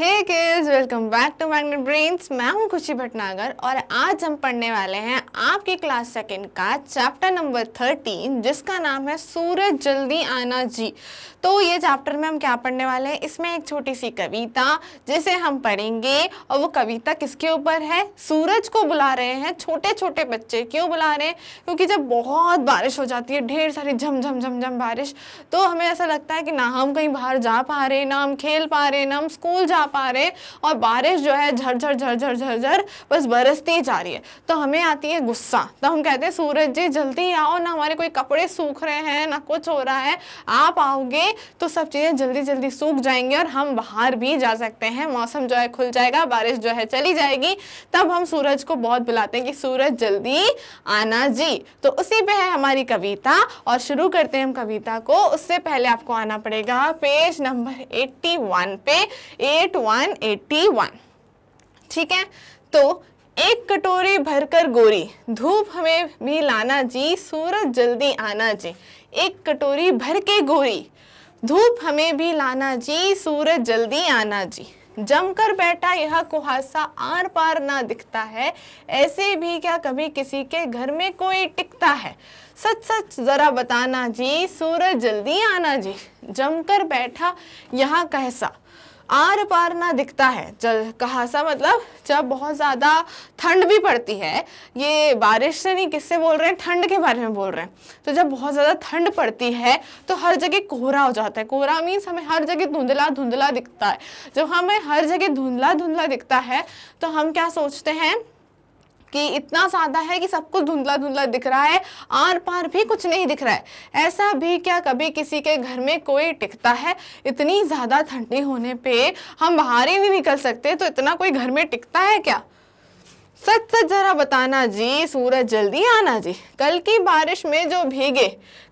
Hey kids, welcome back to Magnet Brains. मैं हूँ खुशी भटनागर और आज हम पढ़ने वाले हैं आपकी क्लास सेकंड का चैप्टर नंबर 13 जिसका नाम है सूरज जल्दी आना जी। तो ये चैप्टर में हम क्या पढ़ने वाले हैं, इसमें एक छोटी सी कविता जिसे हम पढ़ेंगे और वो कविता किसके ऊपर है, सूरज को बुला रहे हैं छोटे छोटे बच्चे। क्यों बुला रहे हैं, क्योंकि जब बहुत बारिश हो जाती है, ढेर सारी झमझम झमझम बारिश, तो हमें ऐसा लगता है कि ना हम कहीं बाहर जा पा रहे, ना हम खेल पा रहे, ना हम स्कूल जा पा रहे, और बारिश जो है झरझर झरझर झरझर बस बरसती जा रही है। तो हमें आती है गुस्सा, तो हम कहते हैं सूरज जी जल्दी आओ ना, हमारे कोई कपड़े सूख रहे हैं ना कुछ हो रहा है, आप आओगे तो सब चीज़ें जल्दी जल्दी सूख जाएंगी और हम बाहर भी जा सकते हैं, मौसम जो है खुल जाएगा, बारिश जो है चली जाएगी। तब हम सूरज को बहुत बुलाते हैं कि सूरज जल्दी आना जी। तो उसी पर है हमारी कविता और शुरू करते हैं हम कविता को। उससे पहले आपको आना पड़ेगा पेज नंबर 81 पे, 8181, ठीक है। तो एक कटोरी भरकर गोरी धूप हमें भी लाना जी, सूरज जल्दी आना जी। एक कटोरी भर के गोरी धूप हमें भी लाना जी, सूरज जल्दी आना जी। जमकर बैठा यह कुहासा आर पार ना दिखता है, ऐसे भी क्या कभी किसी के घर में कोई टिकता है। सच सच जरा बताना जी, सूरज जल्दी आना जी। जमकर बैठा यह कहसा आर पार ना दिखता है, कहासा मतलब जब बहुत ज़्यादा ठंड भी पड़ती है, ये बारिश से नहीं किससे बोल रहे हैं, ठंड के बारे में बोल रहे हैं। तो जब बहुत ज़्यादा ठंड पड़ती है तो हर जगह कोहरा हो जाता है। कोहरा मीन्स हमें हर जगह धुंधला धुंधला दिखता है। जब हमें हर जगह धुंधला धुंधला दिखता है तो हम क्या सोचते हैं कि इतना सादा है कि सब कुछ धुंधला धुंधला दिख रहा है, आर पार भी कुछ नहीं दिख रहा है, ऐसा भी क्या कभी किसी के घर में कोई टिकता है। इतनी ज़्यादा ठंडी होने पे हम बाहर ही नहीं निकल सकते, तो इतना कोई घर में टिकता है क्या। सच सच जरा बताना जी, सूरज जल्दी आना जी। कल की बारिश में जो भीगे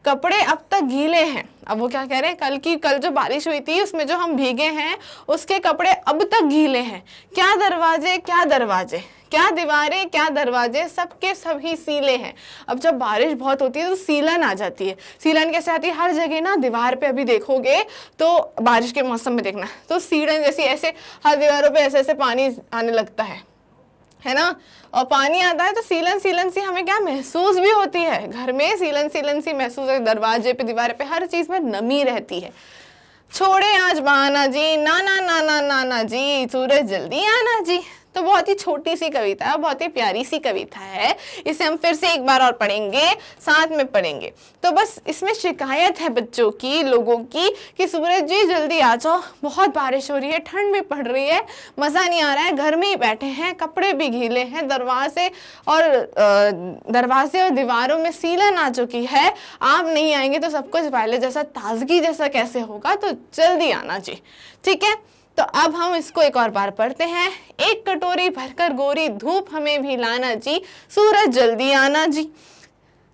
कपड़े अब तक गीले हैं। अब वो क्या कह रहे हैं, कल जो बारिश हुई थी उसमें जो हम भीगे हैं उसके कपड़े अब तक गीले हैं। क्या दरवाजे, क्या दरवाजे, क्या दीवारें, क्या दरवाजे, सबके सभी सीले हैं। अब जब बारिश बहुत होती है तो सीलन आ जाती है। सीलन कैसे आती है, हर जगह ना दीवार पे अभी देखोगे तो बारिश के मौसम में देखना तो सीलन जैसी ऐसे हर दीवारों पे ऐसे ऐसे पानी आने लगता है ना, और पानी आता है तो सीलन सीलन सी हमें क्या महसूस भी होती है, घर में सीलन सीलन सी महसूस है, दरवाजे पे दीवार पे हर चीज़ में नमी रहती है। छोड़े आज बहाना जी, ना ना ना ना ना ना जी, सूरज जल्दी आना जी। तो बहुत ही छोटी सी कविता है, बहुत ही प्यारी सी कविता है। इसे हम फिर से एक बार और पढ़ेंगे, साथ में पढ़ेंगे। तो बस इसमें शिकायत है बच्चों की, लोगों की, कि सूरज जी जल्दी आ जाओ, बहुत बारिश हो रही है, ठंड भी पड़ रही है, मज़ा नहीं आ रहा है, घर में ही बैठे हैं, कपड़े भी गीले हैं, दरवाजे और दीवारों में सीलन आ चुकी है, आप नहीं आएंगे तो सब कुछ पहले जैसा ताजगी जैसा कैसे होगा, तो जल्दी आना जी, ठीक है। तो अब हम इसको एक और बार पढ़ते हैं। एक कटोरी भरकर गोरी धूप हमें भी लाना जी, सूरज जल्दी आना जी।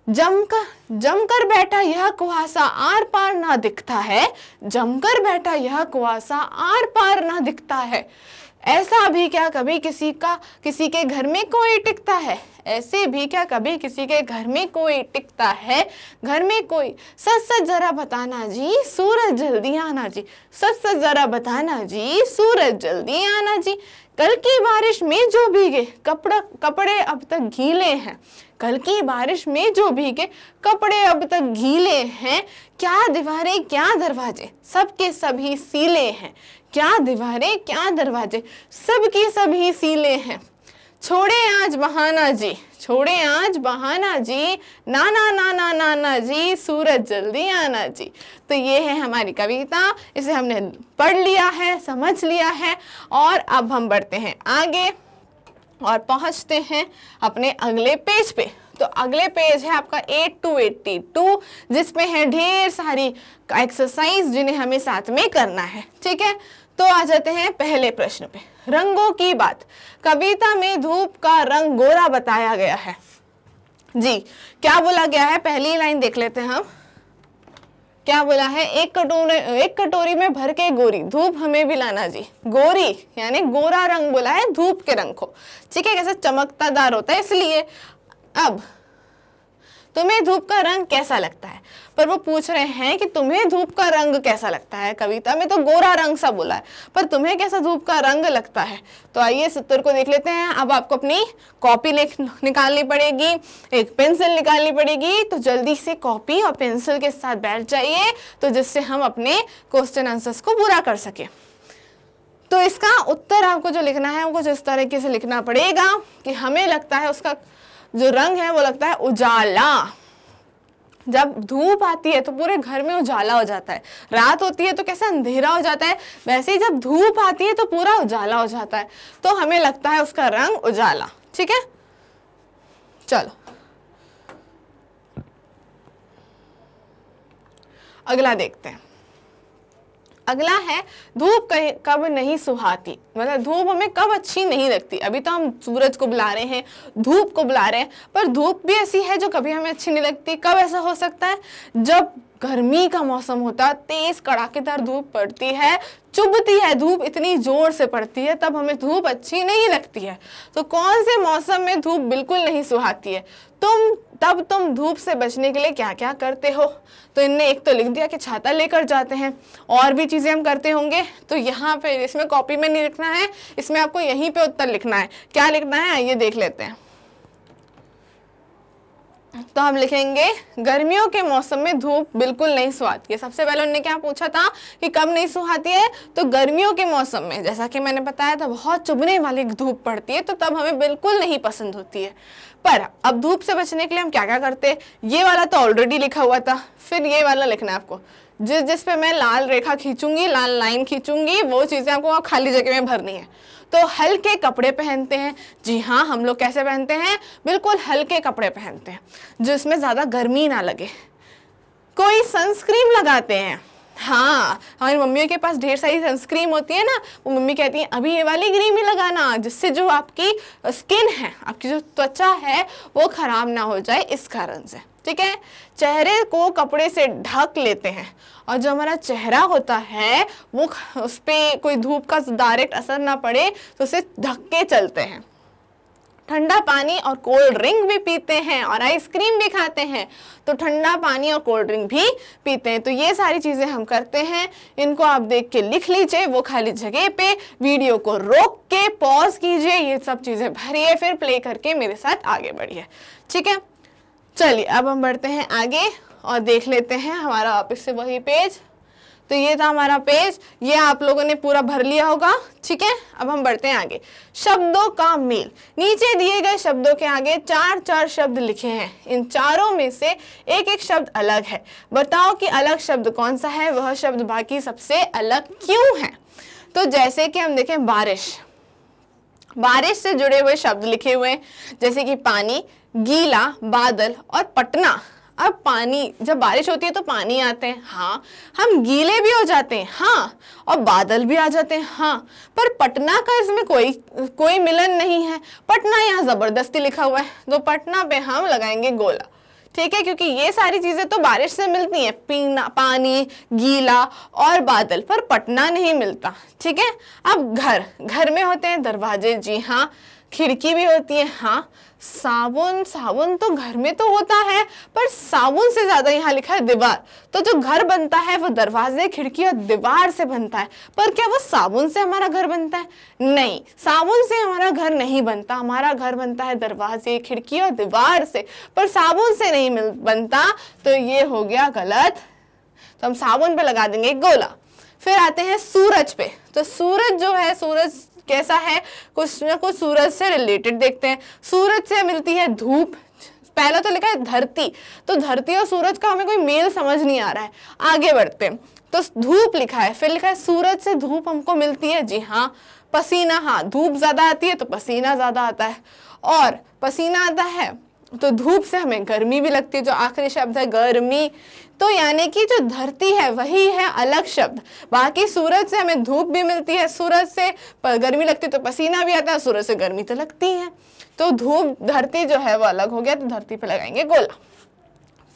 जमकर बैठा यह कुहासा आर पार ना दिखता है, जमकर बैठा यह कुहासा आर पार ना दिखता है, ऐसा भी क्या कभी किसी के घर में कोई टिकता है, ऐसे भी क्या कभी किसी के घर में कोई टिकता है, घर में कोई। सच सच जरा बताना जी, सूरज जल्दी आना जी। सच सच जरा बताना जी, सूरज जल्दी आना जी। कल की बारिश में जो भीगे कपड़े अब तक गीले हैं। कल की बारिश में जो भीगे कपड़े अब तक गीले हैं। क्या दीवारें, क्या दरवाजे, सबके सभी सीले हैं। क्या दीवारें, क्या दरवाजे, सबके सभी सीले हैं। छोड़े आज बहाना जी, छोड़े आज बहाना जी, ना ना ना ना ना ना जी, सूरज जल्दी आना जी। तो ये है हमारी कविता, इसे हमने पढ़ लिया है, समझ लिया है, और अब हम बढ़ते हैं आगे और पहुंचते हैं अपने अगले पेज पे। तो अगले पेज है आपका 8282 जिसमें है ढेर सारी एक्सरसाइज जिन्हें हमें साथ में करना है, ठीक है। तो आ जाते हैं पहले प्रश्न पे, रंगों की बात। कविता में धूप का रंग गोरा बताया गया है जी, क्या बोला गया है, पहली लाइन देख लेते हैं हम, क्या बोला है। एक कटोरी में भर के गोरी धूप हमें भी लाना जी। गोरी यानी गोरा रंग बोला है धूप के रंग को, ठीक है, कैसे चमकदार होता है इसलिए। अब तुम्हें धूप का रंग कैसा लगता है, पर वो पूछ रहे हैं कि तुम्हें धूप का रंग कैसा लगता है। कविता में तो गोरा रंग सा बोला है, पर तुम्हें कैसा धूप का रंग लगता है। तो आइए इस उत्तर को देख लेते हैं। अब आपको अपनी कॉपी निकालनी पड़ेगी, एक पेंसिल निकालनी पड़ेगी। तो जल्दी से कॉपी और पेंसिल के साथ बैठ जाइए, तो जिससे हम अपने क्वेश्चन आंसर्स को पूरा कर सकें। तो इसका उत्तर आपको जो लिखना है वो जिस तरीके से लिखना पड़ेगा कि हमें लगता है उसका जो रंग है वो लगता है उजाला। जब धूप आती है तो पूरे घर में उजाला हो जाता है, रात होती है तो कैसे अंधेरा हो जाता है, वैसे ही जब धूप आती है तो पूरा उजाला हो जाता है। तो हमें लगता है उसका रंग उजाला। ठीक है, चलो अगला देखते हैं। अगला है धूप कब नहीं सुहाती, मतलब धूप हमें कब अच्छी नहीं लगती। अभी तो हम सूरज को बुला रहे हैं, धूप को बुला रहे हैं, पर धूप भी ऐसी है जो कभी हमें अच्छी नहीं लगती। कब ऐसा हो सकता है? जब गर्मी का मौसम होता है, तेज कड़ाकेदार धूप पड़ती है, चुभती है धूप, इतनी जोर से पड़ती है, तब हमें धूप अच्छी नहीं लगती है। तो कौन से मौसम में धूप बिल्कुल नहीं सुहाती है? तब तुम धूप से बचने के लिए क्या क्या करते हो? तो इनने एक तो लिख दिया कि छाता लेकर जाते हैं, और भी चीज़ें हम करते होंगे। तो यहाँ पे इसमें कॉपी में नहीं लिखना है, इसमें आपको यहीं पे उत्तर लिखना है। क्या लिखना है आइए देख लेते हैं। तो हम लिखेंगे गर्मियों के मौसम में धूप बिल्कुल नहीं सुहाती है। सबसे पहले उन्होंने क्या पूछा था कि कब नहीं सुहाती है? तो गर्मियों के मौसम में, जैसा कि मैंने बताया था, बहुत चुभने वाली धूप पड़ती है, तो तब हमें बिल्कुल नहीं पसंद होती है। पर अब धूप से बचने के लिए हम क्या क्या करते हैं? ये वाला तो ऑलरेडी लिखा हुआ था, फिर ये वाला लिखना है आपको, जिस पे मैं लाल रेखा खींचूंगी, लाल लाइन खींचूंगी, वो चीज़ें आपको खाली जगह में भरनी है। तो हल्के कपड़े पहनते हैं। जी हाँ, हम लोग कैसे पहनते हैं? बिल्कुल हल्के कपड़े पहनते हैं जिसमें ज़्यादा गर्मी ना लगे। कोई सनस्क्रीन लगाते हैं। हाँ, हमारी मम्मियों के पास ढेर सारी सनस्क्रीन होती है ना, वो मम्मी कहती हैं अभी ये वाली क्रीम ही लगाना, जिससे जो आपकी स्किन है, आपकी जो त्वचा है, वो खराब ना हो जाए, इस कारण से। ठीक है, चेहरे को कपड़े से ढक लेते हैं, और जो हमारा चेहरा होता है वो उस पर कोई धूप का डायरेक्ट असर ना पड़े तो उसे ढक के चलते हैं। ठंडा पानी और कोल्ड ड्रिंक भी पीते हैं, और आइसक्रीम भी खाते हैं, तो ठंडा पानी और कोल्ड ड्रिंक भी पीते हैं। तो ये सारी चीज़ें हम करते हैं। इनको आप देख के लिख लीजिए, वो खाली जगह पे वीडियो को रोक के पॉज कीजिए, ये सब चीज़ें भरिए, फिर प्ले करके मेरे साथ आगे बढ़िए। ठीक है, चलिए अब हम बढ़ते हैं आगे और देख लेते हैं हमारा वापस से वही पेज। तो ये था हमारा पेज, ये आप लोगों ने पूरा भर लिया होगा। ठीक है, अब हम बढ़ते हैं आगे। शब्दों का मेल। नीचे दिए गए शब्दों के आगे चार चार शब्द लिखे हैं। इन चारों में से एक एक शब्द अलग है। बताओ कि अलग शब्द कौन सा है, वह शब्द बाकी सबसे अलग क्यों है। तो जैसे कि हम देखें बारिश, बारिश से जुड़े हुए शब्द लिखे हुए हैं, जैसे कि पानी, गीला, बादल और पटना। अब पानी, जब बारिश होती है तो पानी आते हैं, हाँ, हम गीले भी हो जाते हैं, हाँ, और बादल भी आ जाते हैं, हाँ, पर पटना का इसमें कोई मिलन नहीं है। पटना यहाँ ज़बरदस्ती लिखा हुआ है, तो पटना पे हम लगाएंगे गोला। ठीक है, क्योंकि ये सारी चीज़ें तो बारिश से मिलती हैं, पीना, पानी, गीला और बादल, पर पटना नहीं मिलता। ठीक है, अब घर, घर में होते हैं दरवाजे, जी हाँ, खिड़की भी होती है, हाँ, साबुन, साबुन तो घर में तो होता है, पर साबुन से ज़्यादा यहाँ लिखा है दीवार। तो जो घर बनता है वो दरवाजे, खिड़की और दीवार से बनता है, पर क्या वो साबुन से हमारा घर बनता है? नहीं, साबुन से हमारा घर नहीं बनता। हमारा घर बनता है दरवाजे, खिड़की और दीवार से, पर साबुन से नहीं बनता। तो ये हो गया गलत, तो हम साबुन पे लगा देंगे गोला। फिर आते हैं सूरज पे। तो सूरज जो है, सूरज कैसा है? कुछ ना कुछ सूरज से रिलेटेड देखते हैं। सूरज से मिलती है धूप। पहला तो लिखा है धरती, तो धरती और सूरज का हमें कोई मेल समझ नहीं आ रहा है। आगे बढ़ते हैं, तो धूप लिखा है, फिर लिखा है सूरज से धूप हमको मिलती है, जी हाँ, पसीना, हाँ, धूप ज़्यादा आती है तो पसीना ज़्यादा आता है, और पसीना आता है तो धूप से हमें गर्मी भी लगती है, जो आखिरी शब्द है गर्मी। तो यानी कि जो धरती है वही है अलग शब्द, बाकी सूरज से हमें धूप भी मिलती है, सूरज से गर्मी लगती है तो पसीना भी आता है, सूरज से गर्मी तो लगती है। तो धूप, धरती जो है वो अलग हो गया, तो धरती पे लगाएंगे गोला।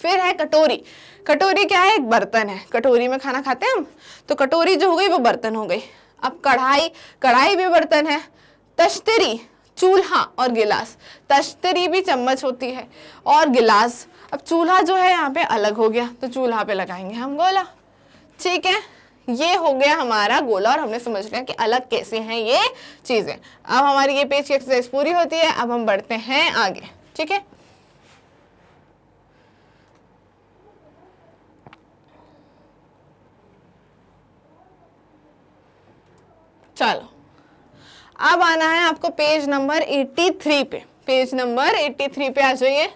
फिर है कटोरी। कटोरी क्या है? एक बर्तन है, कटोरी में खाना खाते हैं हम, तो कटोरी जो हो गई वो बर्तन हो गई। अब कढ़ाई, कढ़ाई भी बर्तन है। तश्तरी, चूल्हा और गिलास, तश्तरी भी चम्मच होती है और गिलास। अब चूल्हा जो है यहाँ पे अलग हो गया, तो चूल्हा पे लगाएंगे हम गोला। ठीक है, ये हो गया हमारा गोला और हमने समझ लिया कि अलग कैसे हैं ये चीज़ें। अब हमारी ये पेज की एक्सरसाइज पूरी होती है। अब हम बढ़ते हैं आगे। ठीक है, चलो अब आना है आपको पेज नंबर 83 पे। पेज नंबर 83 पे आ जाइए।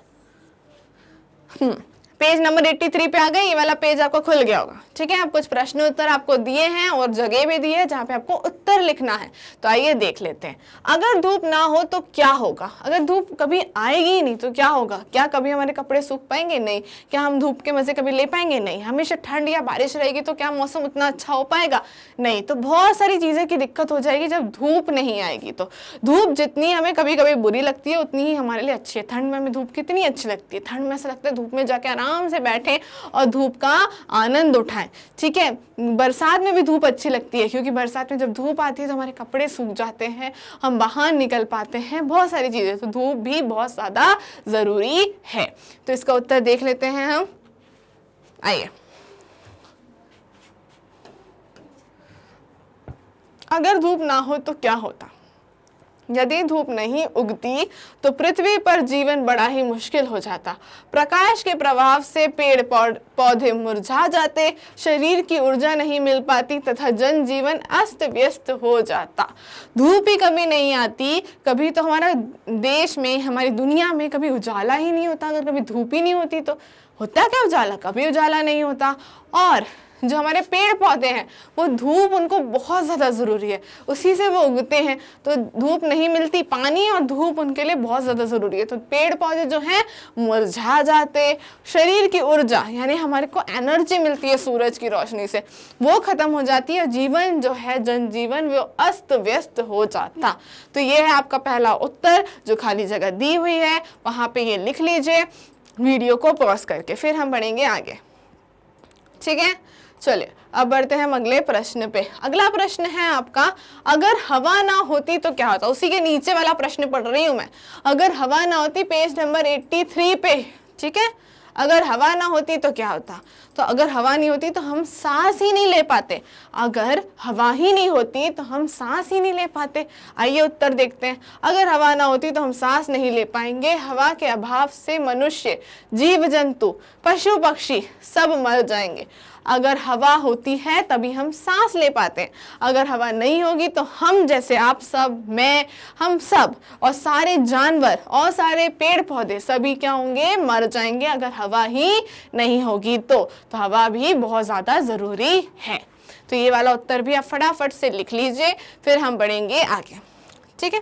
पेज नंबर 83 पे आ गए। ये वाला पेज आपको खुल गया होगा। ठीक है, आप कुछ प्रश्न उत्तर आपको दिए हैं और जगह भी दी है जहाँ पे आपको उत्तर लिखना है। तो आइए देख लेते हैं। अगर धूप ना हो तो क्या होगा? अगर धूप कभी आएगी ही नहीं तो क्या होगा? क्या कभी हमारे कपड़े सूख पाएंगे? नहीं। क्या हम धूप के मज़े कभी ले पाएंगे? नहीं। हमेशा ठंड या बारिश रहेगी तो क्या मौसम उतना अच्छा हो पाएगा? नहीं। तो बहुत सारी चीज़ें की दिक्कत हो जाएगी जब धूप नहीं आएगी। तो धूप जितनी हमें कभी कभी बुरी लगती है उतनी ही हमारे लिए अच्छी है। ठंड में हमें धूप कितनी अच्छी लगती है। ठंड में ऐसा लगता है धूप में जाके आराम से बैठें और धूप का आनंद उठाएं। ठीक है, बरसात में भी धूप अच्छी लगती है क्योंकि बरसात में जब धूप आती है तो हमारे कपड़े सूख जाते हैं, हम बाहर निकल पाते हैं, बहुत सारी चीज़ें। तो धूप भी बहुत ज़्यादा ज़रूरी है। तो इसका उत्तर देख लेते हैं हम। आइए, अगर धूप ना हो तो क्या होता? यदि धूप नहीं उगती तो पृथ्वी पर जीवन बड़ा ही मुश्किल हो जाता। प्रकाश के प्रभाव से पेड़ पौधे मुरझा जाते, शरीर की ऊर्जा नहीं मिल पाती तथा जनजीवन अस्त व्यस्त हो जाता। धूप ही कभी नहीं आती, कभी तो हमारा देश में, हमारी दुनिया में कभी उजाला ही नहीं होता। अगर कभी धूप ही नहीं होती तो होता क्या उजाला? कभी उजाला नहीं होता। और जो हमारे पेड़ पौधे हैं वो धूप उनको बहुत ज़्यादा ज़रूरी है, उसी से वो उगते हैं। तो धूप नहीं मिलती, पानी और धूप उनके लिए बहुत ज़्यादा ज़रूरी है। तो पेड़ पौधे जो हैं मुरझा जाते। शरीर की ऊर्जा यानी हमारे को एनर्जी मिलती है सूरज की रोशनी से, वो ख़त्म हो जाती है। जीवन जो है, जनजीवन, वो अस्त व्यस्त हो जाता। तो ये है आपका पहला उत्तर। जो खाली जगह दी हुई है वहाँ पर ये लिख लीजिए वीडियो को पॉज करके, फिर हम बढ़ेंगे आगे। ठीक है, चलिए अब बढ़ते हैं हम अगले प्रश्न पे। अगला प्रश्न है आपका, अगर हवा ना होती तो क्या होता? उसी के नीचे वाला प्रश्न पढ़ रही हूँ मैं। अगर हवा ना होती, पेज नंबर 83 पे। ठीक है, अगर हवा ना होती तो क्या होता? तो अगर हवा नहीं होती तो हम सांस ही नहीं ले पाते। अगर हवा ही नहीं होती तो हम सांस ही नहीं ले पाते। आइए उत्तर देखते हैं। अगर हवा ना होती तो हम सांस नहीं ले पाएंगे। हवा के अभाव से मनुष्य, जीव जंतु, पशु पक्षी सब मर जाएंगे। अगर हवा होती है तभी हम सांस ले पाते हैं। अगर हवा नहीं होगी तो हम जैसे आप सब, मैं, हम सब और सारे जानवर और सारे पेड़ पौधे सभी क्या होंगे? मर जाएंगे। अगर हवा ही नहीं होगी तो हवा भी बहुत ज़्यादा ज़रूरी है। तो ये वाला उत्तर भी आप फटाफट से लिख लीजिए, फिर हम बढ़ेंगे आगे। ठीक है,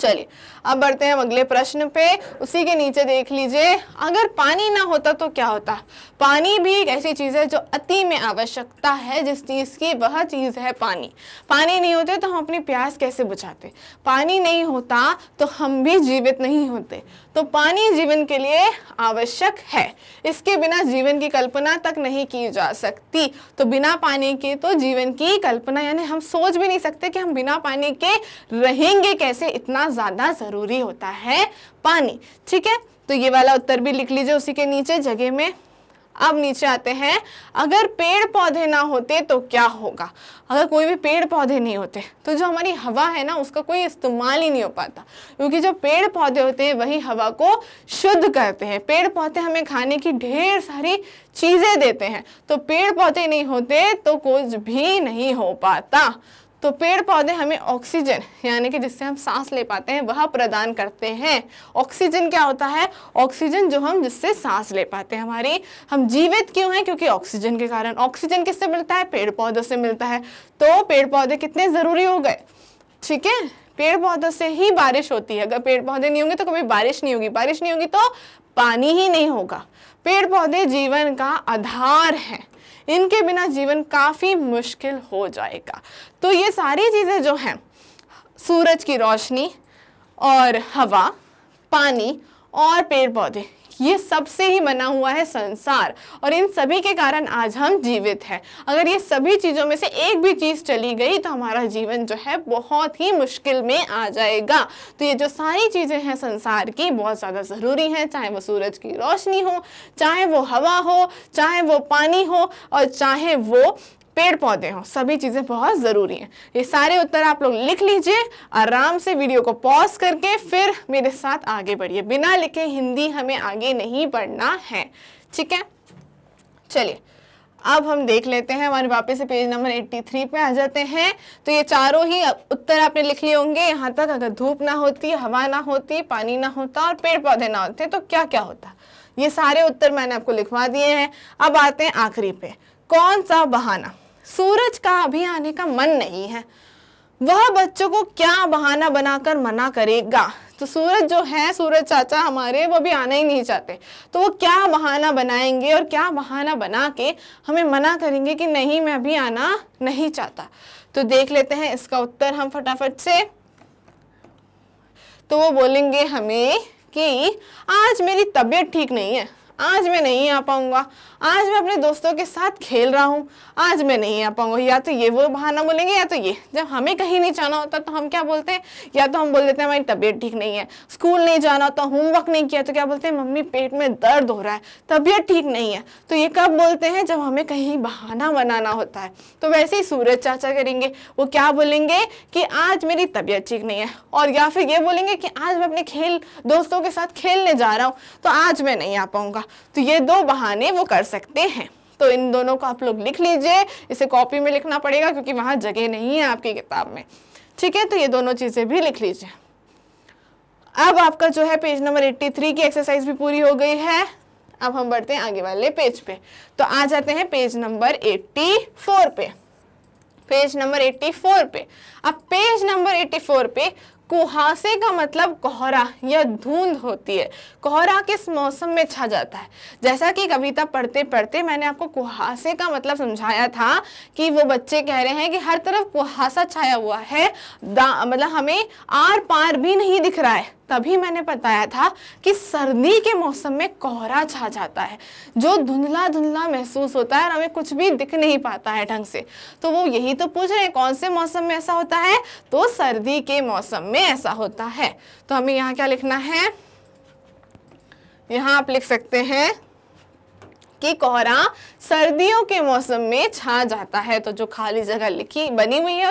चलिए अब बढ़ते हैं अगले प्रश्न पे। उसी के नीचे देख लीजिए, अगर पानी ना होता तो क्या होता? पानी भी एक ऐसी चीज़ है जो अति में आवश्यकता है जिस चीज़ की, वह चीज़ है पानी। पानी नहीं होते तो हम अपनी प्यास कैसे बुझाते? पानी नहीं होता तो हम भी जीवित नहीं होते। तो पानी जीवन के लिए आवश्यक है, इसके बिना जीवन की कल्पना तक नहीं की जा सकती। तो बिना पानी के तो जीवन की कल्पना, यानी हम सोच भी नहीं सकते कि हम बिना पानी के रहेंगे कैसे, इतना ज़्यादा ज़रूरी होता है पानी। ठीक है, तो ये वाला उत्तर भी लिख लीजिए उसी के नीचे जगह में। अब नीचे आते हैं, अगर पेड़ पौधे ना होते तो क्या होगा? अगर कोई भी पेड़ पौधे नहीं होते तो जो हमारी हवा है ना उसका कोई इस्तेमाल ही नहीं हो पाता, क्योंकि जो पेड़ पौधे होते हैं वही हवा को शुद्ध करते हैं। पेड़ पौधे हमें खाने की ढेर सारी चीज़ें देते हैं। तो पेड़ पौधे नहीं होते तो कुछ भी नहीं हो पाता। तो पेड़ पौधे हमें ऑक्सीजन, यानी कि जिससे हम सांस ले पाते हैं, वह प्रदान करते हैं। ऑक्सीजन क्या होता है? ऑक्सीजन जो हम, जिससे सांस ले पाते हैं। हमारी, हम जीवित क्यों हैं? क्योंकि ऑक्सीजन के कारण। ऑक्सीजन किससे मिलता है? पेड़ पौधों से मिलता है। तो पेड़ पौधे कितने ज़रूरी हो गए। ठीक है, पेड़ पौधों से ही बारिश होती है। अगर पेड़ पौधे नहीं होंगे तो कभी बारिश नहीं होगी, बारिश नहीं होगी तो पानी ही नहीं होगा। पेड़ पौधे जीवन का आधार हैं, इनके बिना जीवन काफ़ी मुश्किल हो जाएगा। तो ये सारी चीज़ें जो हैं, सूरज की रोशनी और हवा, पानी और पेड़ पौधे, ये सब से ही बना हुआ है संसार, और इन सभी के कारण आज हम जीवित हैं। अगर ये सभी चीज़ों में से एक भी चीज़ चली गई तो हमारा जीवन जो है बहुत ही मुश्किल में आ जाएगा। तो ये जो सारी चीज़ें हैं संसार की, बहुत ज़्यादा ज़रूरी हैं, चाहे वो सूरज की रोशनी हो, चाहे वो हवा हो, चाहे वो पानी हो, और चाहे वो पेड़ पौधे हों, सभी चीज़ें बहुत ज़रूरी हैं। ये सारे उत्तर आप लोग लिख लीजिए आराम से, वीडियो को पॉज करके फिर मेरे साथ आगे बढ़िए। बिना लिखे हिंदी हमें आगे नहीं पढ़ना है, ठीक है। चलिए अब हम देख लेते हैं, हमारे वापस से पेज नंबर 83 पे आ जाते हैं। तो ये चारों ही उत्तर आपने लिख लिए होंगे यहाँ तक। अगर धूप ना होती, हवा ना होती, पानी ना होता और पेड़ पौधे ना होते तो क्या क्या होता, ये सारे उत्तर मैंने आपको लिखवा दिए हैं। अब आते हैं आखिरी पे, कौन सा बहाना। सूरज का अभी आने का मन नहीं है, वह बच्चों को क्या बहाना बनाकर मना करेगा। तो सूरज जो है, सूरज चाचा हमारे, वो भी आना ही नहीं चाहते, तो वो क्या बहाना बनाएंगे और क्या बहाना बना के हमें मना करेंगे कि नहीं मैं अभी आना नहीं चाहता। तो देख लेते हैं इसका उत्तर हम फटाफट से। तो वो बोलेंगे हमें कि आज मेरी तबीयत ठीक नहीं है, आज मैं नहीं आ पाऊंगा, आज मैं अपने दोस्तों के साथ खेल रहा हूँ, आज मैं नहीं आ पाऊंगा। या तो ये वो बहाना बोलेंगे, या तो ये। जब हमें कहीं नहीं जाना होता तो हम क्या बोलते हैं, या तो हम बोल देते हैं हमारी तबीयत ठीक नहीं है, स्कूल नहीं जाना होता, होमवर्क नहीं किया तो क्या बोलते हैं, मम्मी पेट में दर्द हो रहा है, तबीयत ठीक नहीं है। तो ये कब बोलते हैं, जब हमें कहीं बहाना बनाना होता है। तो वैसे ही सूरज चाचा करेंगे, वो क्या बोलेंगे कि आज मेरी तबीयत ठीक नहीं है, और या फिर ये बोलेंगे कि आज मैं अपने दोस्तों के साथ खेलने जा रहा हूँ तो आज मैं नहीं आ पाऊंगा। तो ये दो बहाने वो कर सकते हैं। तो इन दोनों को आप लोग लिख लीजिए, इसे कॉपी में लिखना पड़ेगा क्योंकि वहां जगह नहीं है आपकी किताब में, ठीक है। तो ये दोनों चीजें भी लिख लीजिए। अब आपका जो है पेज नंबर 83 की एक्सरसाइज भी पूरी हो गई है। अब हम बढ़ते हैं आगे वाले पेज पे। तो आ जाते हैं पेज नंबर 84 पे। पेज नंबर 84 पे, अब पेज नंबर 84 पे कुहासे का मतलब कोहरा या धुंध होती है। कोहरा किस मौसम में छा जाता है, जैसा कि कविता पढ़ते पढ़ते मैंने आपको कुहासे का मतलब समझाया था कि वो बच्चे कह रहे हैं कि हर तरफ कुहासा छाया हुआ है, मतलब हमें आर पार भी नहीं दिख रहा है। तभी मैंने बताया था कि सर्दी के मौसम में कोहरा छा जाता है, जो धुंधला धुंधला महसूस होता है और हमें कुछ भी दिख नहीं पाता है ढंग से। तो वो यही तो पूछ रहे हैं, कौन से मौसम में ऐसा होता है, तो सर्दी के मौसम में ऐसा होता है। तो हमें यहाँ क्या लिखना है, यहाँ आप लिख सकते हैं कि कोहरा सर्दियों के मौसम में छा जाता है। तो जो खाली जगह लिखी बनी हुई है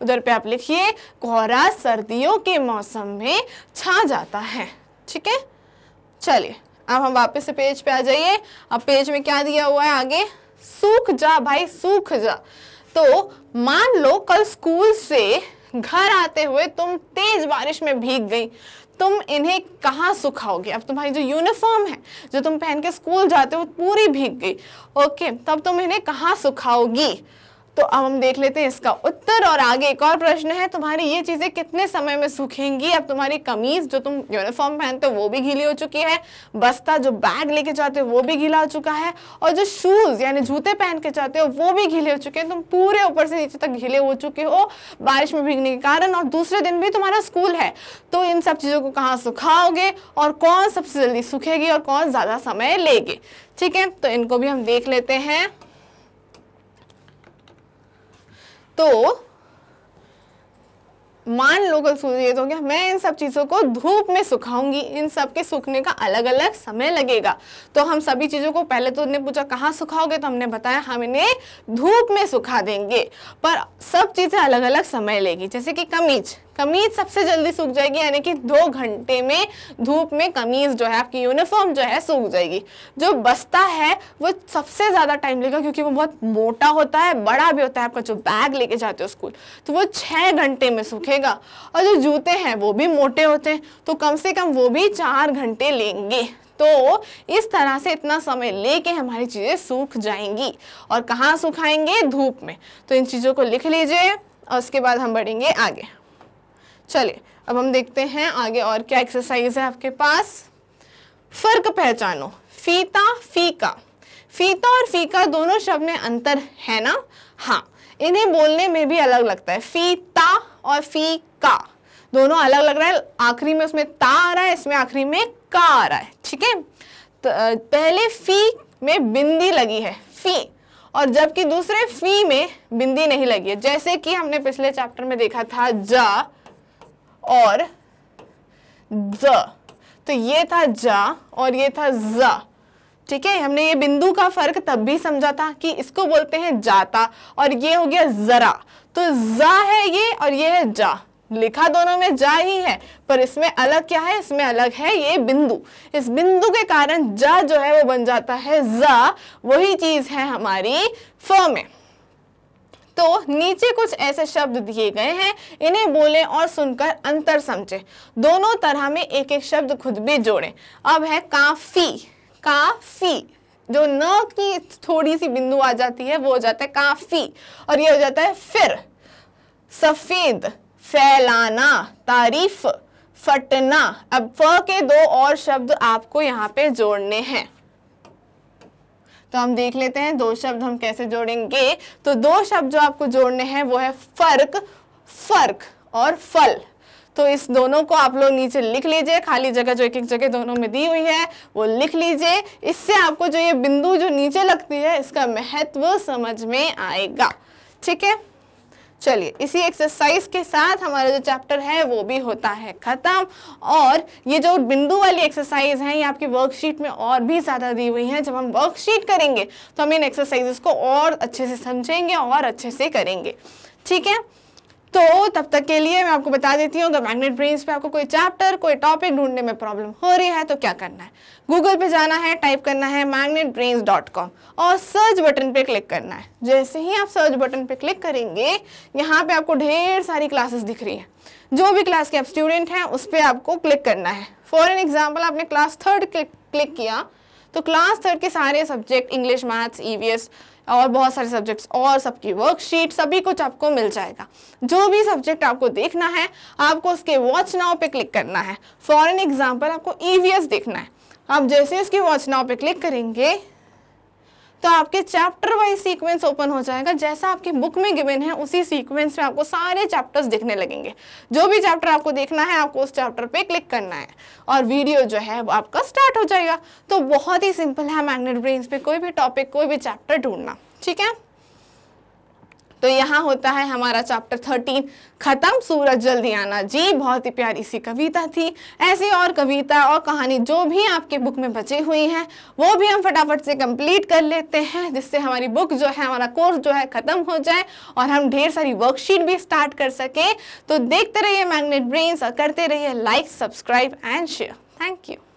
उधर पे आप लिखिए कोहरा सर्दियों के मौसम में छा जाता है, ठीक है। चलिए अब हम वापस से पेज पे आ जाइए। अब पेज में क्या दिया हुआ है आगे, सूख जा भाई सूख जा। तो मान लो कल स्कूल से घर आते हुए तुम तेज बारिश में भीग गई, तुम इन्हें कहाँ सुखाओगे। अब तुम्हारी जो यूनिफॉर्म है जो तुम पहन के स्कूल जाते हो पूरी भीग गई, ओके, तब तुम इन्हें कहाँ सुखाओगी। तो अब हम देख लेते हैं इसका उत्तर। और आगे एक और प्रश्न है, तुम्हारी ये चीज़ें कितने समय में सूखेंगी। अब तुम्हारी कमीज जो तुम यूनिफॉर्म पहनते हो वो भी गीली हो चुकी है, बस्ता जो बैग लेके जाते हो वो भी गीला हो चुका है, और जो शूज़ यानी जूते पहन के जाते हो वो भी गीले हो चुके हैं। तुम पूरे ऊपर से नीचे तक गीले हो चुके हो बारिश में भीगने के कारण, और दूसरे दिन भी तुम्हारा स्कूल है। तो इन सब चीज़ों को कहाँ सुखाओगे और कौन सबसे जल्दी सूखेगी और कौन ज़्यादा समय लेगी, ठीक है। तो इनको भी हम देख लेते हैं। तो मान लो कल सूरज हो गया, मैं इन सब चीज़ों को धूप में सुखाऊंगी, इन सब के सूखने का अलग अलग समय लगेगा। तो हम सभी चीज़ों को पहले तो उन्होंने पूछा कहाँ सुखाओगे, तो हमने बताया हम इन्हें धूप में सुखा देंगे, पर सब चीज़ें अलग अलग समय लेगी। जैसे कि कमीज सबसे जल्दी सूख जाएगी, यानी कि 2 घंटे में धूप में कमीज जो है आपकी यूनिफॉर्म जो है सूख जाएगी। जो बस्ता है वो सबसे ज़्यादा टाइम लेगा क्योंकि वो बहुत मोटा होता है, बड़ा भी होता है आपका जो बैग लेके जाते हो स्कूल, तो वो 6 घंटे में सूखेगा। और जो जूते हैं वो भी मोटे होते हैं, तो कम से कम वो भी 4 घंटे लेंगे। तो इस तरह से इतना समय लेके हमारी चीज़ें सूख जाएंगी, और कहाँ सुखाएंगे, धूप में। तो इन चीज़ों को लिख लीजिए और उसके बाद हम बढ़ेंगे आगे। चलिए अब हम देखते हैं आगे और क्या एक्सरसाइज है आपके पास। फर्क पहचानो, फीता फीका। फीता और फीका दोनों शब्द में अंतर है ना, हाँ, इन्हें बोलने में भी अलग लगता है। फीता और फीका दोनों अलग अलग रहा है, आखिरी में उसमें ता आ रहा है, इसमें आखिरी में का आ रहा है। ठीक है, तो पहले फी में बिंदी लगी है फी, और जबकि दूसरे फी में बिंदी नहीं लगी है। जैसे कि हमने पिछले चैप्टर में देखा था जा और ज, तो ये था जा और ये था जा। ठीक है, हमने ये बिंदु का फर्क तब भी समझा था कि इसको बोलते हैं जाता और ये हो गया जरा। तो जा है ये और ये है जा, लिखा दोनों में जा ही है, पर इसमें अलग क्या है, इसमें अलग है ये बिंदु। इस बिंदु के कारण जा जो है वो बन जाता है जा, वही चीज है हमारी फ में। तो नीचे कुछ ऐसे शब्द दिए गए हैं, इन्हें बोले और सुनकर अंतर समझे। दोनों तरह में एक एक शब्द खुद भी जोड़े। अब है काफी, काफी जो न की थोड़ी सी बिंदु आ जाती है वो हो जाता है काफी, और ये हो जाता है फिर। सफेद, फैलाना, तारीफ, फटना। अब फ के दो और शब्द आपको यहाँ पे जोड़ने हैं, तो हम देख लेते हैं दो शब्द हम कैसे जोड़ेंगे। तो दो शब्द जो आपको जोड़ने हैं वो है फर्क, फर्क और फल। तो इस दोनों को आप लोग नीचे लिख लीजिए, खाली जगह जो एक एक जगह दोनों में दी हुई है वो लिख लीजिए। इससे आपको जो ये बिंदु जो नीचे लगती है इसका महत्व समझ में आएगा। ठीक है, चलिए इसी एक्सरसाइज के साथ हमारा जो चैप्टर है वो भी होता है ख़त्म। और ये जो बिंदु वाली एक्सरसाइज है ये आपकी वर्कशीट में और भी ज़्यादा दी हुई है। जब हम वर्कशीट करेंगे तो हम इन एक्सरसाइजेस को और अच्छे से समझेंगे और अच्छे से करेंगे। ठीक है, तो तब तक के लिए मैं आपको बता देती हूँ, अगर मैग्नेट ब्रेन्स पे आपको कोई चैप्टर कोई टॉपिक ढूंढने में प्रॉब्लम हो रही है तो क्या करना है, गूगल पे जाना है, टाइप करना है magnetbrains.com और सर्च बटन पे क्लिक करना है। जैसे ही आप सर्च बटन पे क्लिक करेंगे यहाँ पे आपको ढेर सारी क्लासेस दिख रही हैं। जो भी क्लास के आप स्टूडेंट हैं उस पर आपको क्लिक करना है। फॉर एन एग्जाम्पल आपने क्लास थर्ड क्लिक किया तो क्लास थर्ड के सारे सब्जेक्ट इंग्लिश, मैथ्स, EVS और बहुत सारे सब्जेक्ट्स और सबकी वर्कशीट सभी कुछ आपको मिल जाएगा। जो भी सब्जेक्ट आपको देखना है आपको उसके वॉच नाउ पे क्लिक करना है। फॉर एन एग्जाम्पल आपको EVS देखना है, आप जैसे इसके वॉच नाउ पे क्लिक करेंगे तो आपके चैप्टर वाइज सीक्वेंस ओपन हो जाएगा। जैसा आपकी बुक में गिवन है उसी सीक्वेंस में आपको सारे चैप्टर्स दिखने लगेंगे। जो भी चैप्टर आपको देखना है आपको उस चैप्टर पे क्लिक करना है और वीडियो जो है वो आपका स्टार्ट हो जाएगा। तो बहुत ही सिंपल है मैग्नेट ब्रेन्स पे कोई भी टॉपिक कोई भी चैप्टर ढूंढना। ठीक है, तो यहाँ होता है हमारा चैप्टर 13 खत्म। सूरज जल्दी आना जी बहुत ही प्यारी सी कविता थी। ऐसी और कविता और कहानी जो भी आपके बुक में बची हुई हैं वो भी हम फटाफट से कंप्लीट कर लेते हैं, जिससे हमारी बुक जो है हमारा कोर्स जो है ख़त्म हो जाए और हम ढेर सारी वर्कशीट भी स्टार्ट कर सकें। तो देखते रहिए मैग्नेट ब्रेन्स और करते रहिए like, subscribe and share. Thank you.